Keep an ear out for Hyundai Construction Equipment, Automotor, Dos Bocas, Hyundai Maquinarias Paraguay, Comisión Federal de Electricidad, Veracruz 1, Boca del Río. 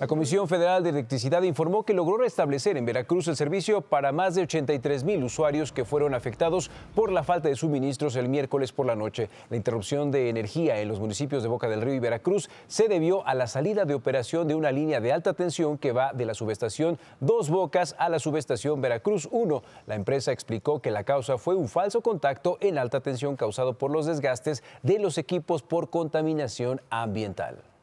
La Comisión Federal de Electricidad informó que logró restablecer en Veracruz el servicio para más de 83,000 usuarios que fueron afectados por la falta de suministros el miércoles por la noche. La interrupción de energía en los municipios de Boca del Río y Veracruz se debió a la salida de operación de una línea de alta tensión que va de la subestación Dos Bocas a la subestación Veracruz 1. La empresa explicó que la causa fue un falso contacto en alta tensión causado por los desgastes de los equipos por contaminación ambiental.